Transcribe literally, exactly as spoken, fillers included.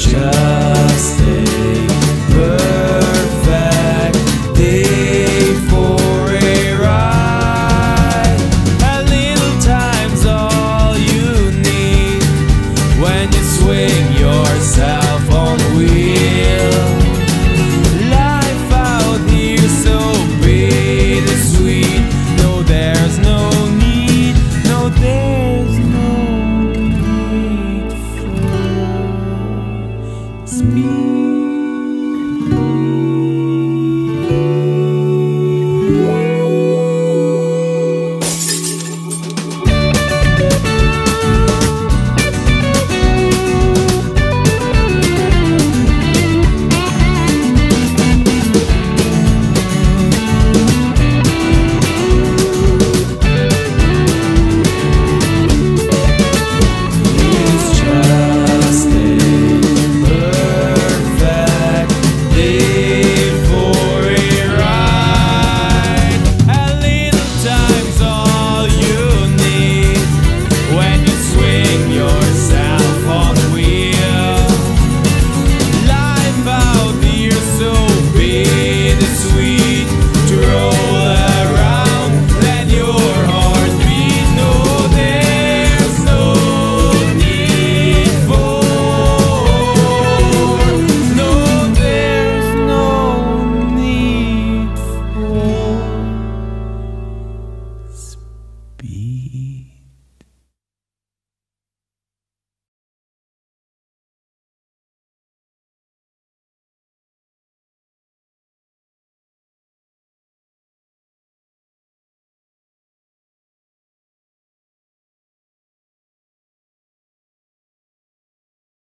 just